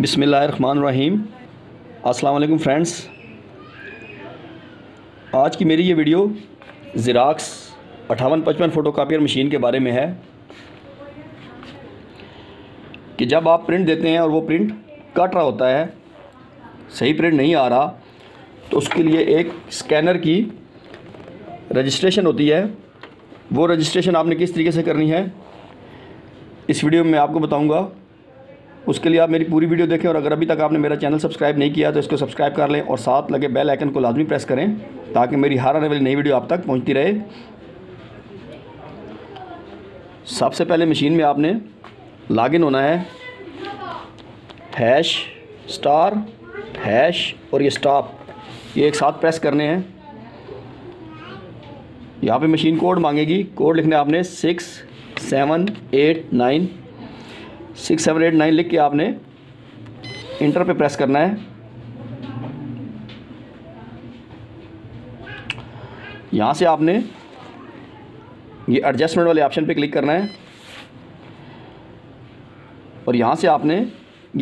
बिस्मिल्लाहिर्रहमानिर्रहीम। अस्सलाम वालेकुम फ्रेंड्स, आज की मेरी ये वीडियो ज़ेराक्स 5855 फ़ोटोकॉपियर मशीन के बारे में है कि जब आप प्रिंट देते हैं और वो प्रिंट कट रहा होता है, सही प्रिंट नहीं आ रहा, तो उसके लिए एक स्कैनर की रजिस्ट्रेशन होती है। वो रजिस्ट्रेशन आपने किस तरीके से करनी है इस वीडियो में मैं आपको बताऊंगा। उसके लिए आप मेरी पूरी वीडियो देखें और अगर अभी तक आपने मेरा चैनल सब्सक्राइब नहीं किया तो इसको सब्सक्राइब कर लें और साथ लगे बेल आइकन को लाजमी प्रेस करें ताकि मेरी हर आने वाली नई वीडियो आप तक पहुंचती रहे। सबसे पहले मशीन में आपने लॉगिन होना है, हैश स्टार हैश और ये स्टॉप, ये एक साथ प्रेस करने हैं। यहाँ पे मशीन कोड मांगेगी, कोड लिखने आपने 678 9 लिख के आपने इंटर पे प्रेस करना है। यहाँ से आपने ये एडजस्टमेंट वाले ऑप्शन पे क्लिक करना है और यहाँ से आपने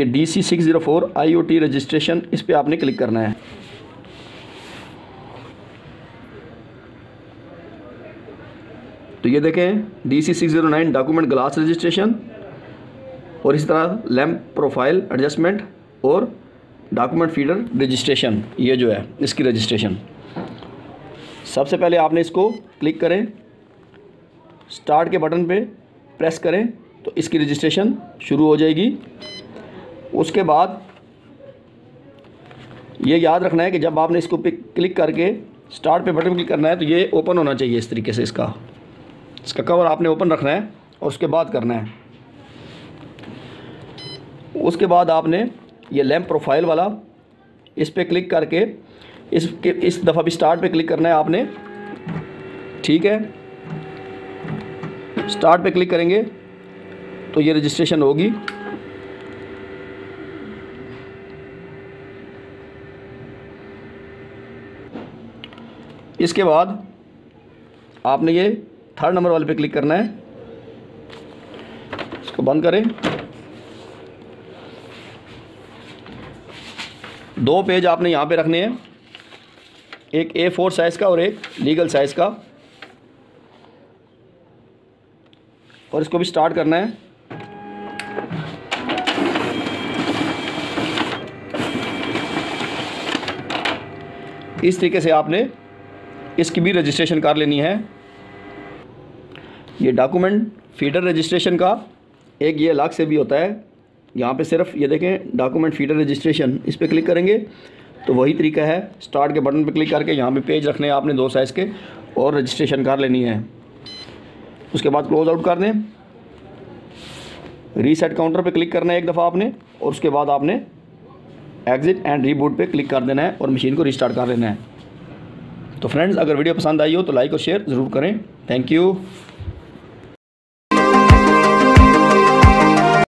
ये DC 604 IoT रजिस्ट्रेशन, इस पे आपने क्लिक करना है। तो ये देखें DC 609 डॉक्यूमेंट ग्लास रजिस्ट्रेशन और इस तरह लैम्प प्रोफाइल एडजस्टमेंट और डॉक्यूमेंट फीडर रजिस्ट्रेशन, ये जो है इसकी रजिस्ट्रेशन। सबसे पहले आपने इसको क्लिक करें, स्टार्ट के बटन पे प्रेस करें तो इसकी रजिस्ट्रेशन शुरू हो जाएगी। उसके बाद ये याद रखना है कि जब आपने इसको पे क्लिक करके स्टार्ट पे बटन क्लिक करना है तो ये ओपन होना चाहिए इस तरीके से। इसका कवर आपने ओपन रखना है और उसके बाद करना है। उसके बाद आपने ये लैम्प प्रोफाइल वाला इस पर क्लिक करके इस दफ़ा भी स्टार्ट पे क्लिक करना है आपने, ठीक है। स्टार्ट पे क्लिक करेंगे तो ये रजिस्ट्रेशन होगी। इसके बाद आपने ये थर्ड नंबर वाले पे क्लिक करना है, इसको बंद करें। दो पेज आपने यहाँ पे रखने हैं, एक A4 साइज़ का और एक लीगल साइज़ का, और इसको भी स्टार्ट करना है। इस तरीके से आपने इसकी भी रजिस्ट्रेशन कर लेनी है। ये डॉक्यूमेंट फीडर रजिस्ट्रेशन का एक ये अलग से भी होता है। यहाँ पे सिर्फ ये देखें डॉक्यूमेंट फीडर रजिस्ट्रेशन, इस पर क्लिक करेंगे तो वही तरीका है, स्टार्ट के बटन पे क्लिक करके यहाँ पे पेज रखने हैं आपने दो साइज़ के और रजिस्ट्रेशन कर लेनी है। उसके बाद क्लोज आउट कर दें, रीसेट काउंटर पे क्लिक करना है एक दफ़ा आपने और उसके बाद आपने एग्ज़िट एंड रीबूट पे क्लिक कर देना है और मशीन को रिस्टार्ट कर लेना है। तो फ्रेंड्स, अगर वीडियो पसंद आई हो तो लाइक और शेयर ज़रूर करें। Thank you.